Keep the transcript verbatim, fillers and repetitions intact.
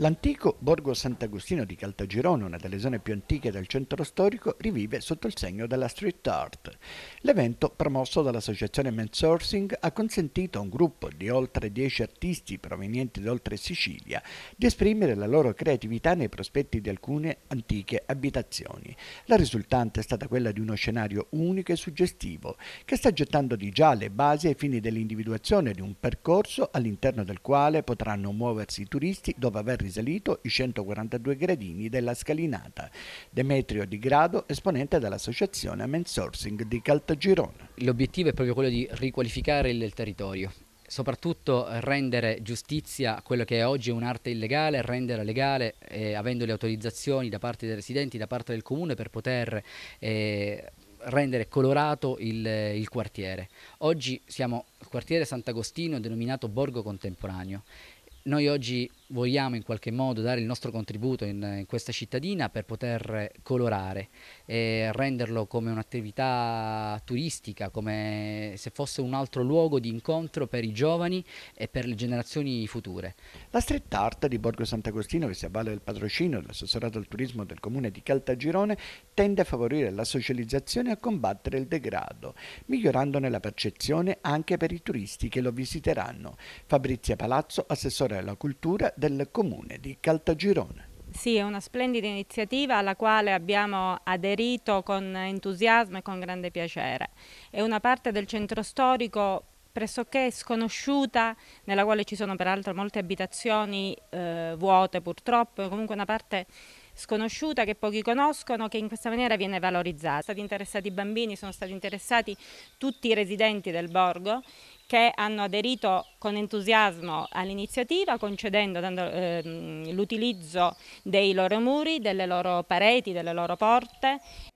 L'antico Borgo Sant'Agostino di Caltagirone, una delle zone più antiche del centro storico, rivive sotto il segno della street art. L'evento, promosso dall'associazione Mensourcing, ha consentito a un gruppo di oltre dieci artisti provenienti da oltre Sicilia di esprimere la loro creatività nei prospetti di alcune antiche abitazioni. La risultante è stata quella di uno scenario unico e suggestivo, che sta gettando di già le basi ai fini dell'individuazione di un percorso all'interno del quale potranno muoversi i turisti dopo aver risalito i centoquarantadue gradini della scalinata. Demetrio Di Grado, esponente dell'associazione Mensourcing di Caltagirone. L'obiettivo è proprio quello di riqualificare il territorio, soprattutto rendere giustizia a quello che è oggi un'arte illegale, rendere legale eh, avendo le autorizzazioni da parte dei residenti, da parte del comune, per poter eh, rendere colorato il, il quartiere. Oggi siamo al quartiere Sant'Agostino, denominato Borgo Contemporaneo. Noi oggi vogliamo in qualche modo dare il nostro contributo in, in questa cittadina per poter colorare e renderlo come un'attività turistica, come se fosse un altro luogo di incontro per i giovani e per le generazioni future. La street art di Borgo Sant'Agostino, che si avvale del patrocinio dell'assessorato al turismo del comune di Caltagirone, tende a favorire la socializzazione e a combattere il degrado, migliorandone la percezione anche per i turisti che lo visiteranno. Fabrizia Palazzo, assessore alla cultura del comune di Caltagirone. Sì, è una splendida iniziativa alla quale abbiamo aderito con entusiasmo e con grande piacere. È una parte del centro storico pressoché sconosciuta, nella quale ci sono peraltro molte abitazioni eh, vuote purtroppo, comunque una parte sconosciuta che pochi conoscono, che in questa maniera viene valorizzata. Sono stati interessati i bambini, sono stati interessati tutti i residenti del borgo, che hanno aderito con entusiasmo all'iniziativa, concedendo eh, l'utilizzo dei loro muri, delle loro pareti, delle loro porte.